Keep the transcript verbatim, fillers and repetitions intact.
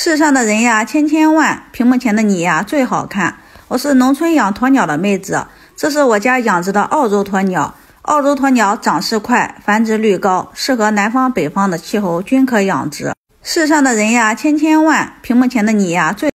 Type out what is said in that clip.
世上的人呀，千千万，屏幕前的你呀，最好看。我是农村养鸵鸟的妹子，这是我家养殖的澳洲鸵鸟。澳洲鸵鸟长势快，繁殖率高，适合南方北方的气候均可养殖。世上的人呀，千千万，屏幕前的你呀，最